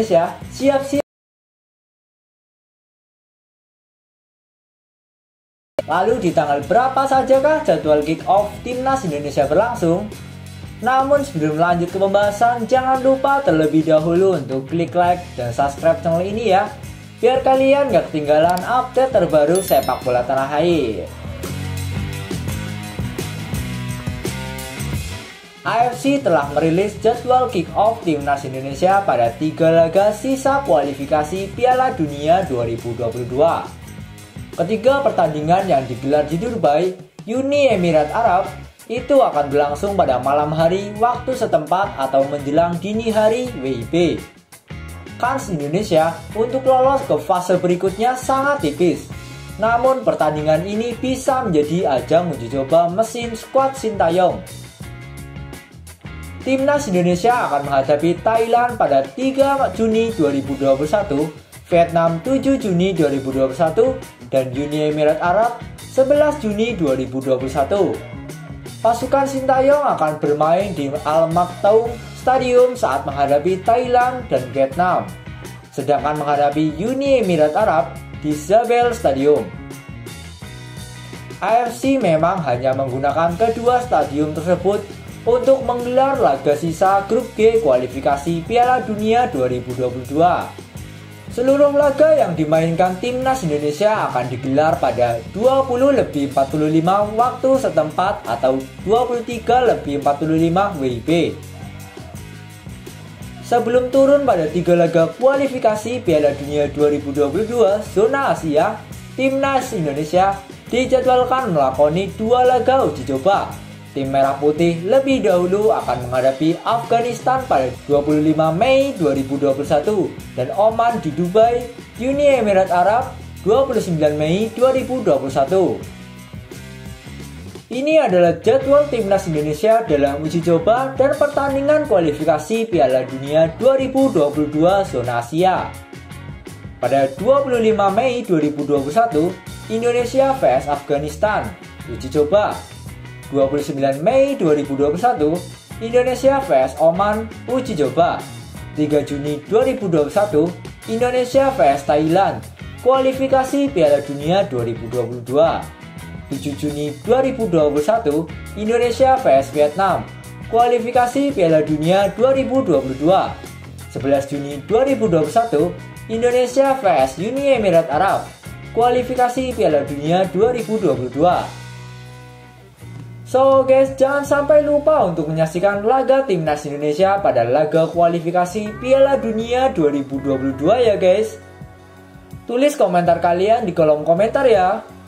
Indonesia siap-siap. Lalu di tanggal berapa sajakah jadwal kick off Timnas Indonesia berlangsung? Namun sebelum lanjut ke pembahasan, jangan lupa terlebih dahulu untuk klik like dan subscribe channel ini ya, biar kalian gak ketinggalan update terbaru sepak bola tanah air. AFC telah merilis jadwal kick-off Timnas Indonesia pada 3 laga sisa kualifikasi Piala Dunia 2022. Ketiga pertandingan yang digelar di Dubai, Uni Emirat Arab, itu akan berlangsung pada malam hari waktu setempat atau menjelang dini hari WIB. Kans Indonesia untuk lolos ke fase berikutnya sangat tipis. Namun pertandingan ini bisa menjadi ajang uji coba mesin skuad Shin Tae-yong. Timnas Indonesia akan menghadapi Thailand pada 3 Juni 2021, Vietnam 7 Juni 2021, dan Uni Emirat Arab 11 Juni 2021. Pasukan Shin Tae-yong akan bermain di Al Maktoum Stadium saat menghadapi Thailand dan Vietnam, sedangkan menghadapi Uni Emirat Arab di Zabeel Stadium. AFC memang hanya menggunakan kedua stadium tersebut untuk menggelar laga sisa Grup G kualifikasi Piala Dunia 2022. Seluruh laga yang dimainkan Timnas Indonesia akan digelar pada 20:45 waktu setempat atau 23:45 WIB. Sebelum turun pada 3 laga kualifikasi Piala Dunia 2022 zona Asia, Timnas Indonesia dijadwalkan melakoni 2 laga uji coba. Tim Merah Putih lebih dahulu akan menghadapi Afghanistan pada 25 Mei 2021 dan Oman di Dubai, Uni Emirat Arab 29 Mei 2021. Ini adalah jadwal Timnas Indonesia dalam uji coba dan pertandingan kualifikasi Piala Dunia 2022 zona Asia. Pada 25 Mei 2021, Indonesia vs Afghanistan, uji coba. 29 Mei 2021, Indonesia vs Oman, uji coba. 3 Juni 2021, Indonesia vs Thailand, kualifikasi Piala Dunia 2022. 7 Juni 2021, Indonesia vs Vietnam, kualifikasi Piala Dunia 2022. 11 Juni 2021, Indonesia vs Uni Emirat Arab, kualifikasi Piala Dunia 2022. So guys, jangan sampai lupa untuk menyaksikan laga Timnas Indonesia pada laga kualifikasi Piala Dunia 2022 ya guys. Tulis komentar kalian di kolom komentar ya.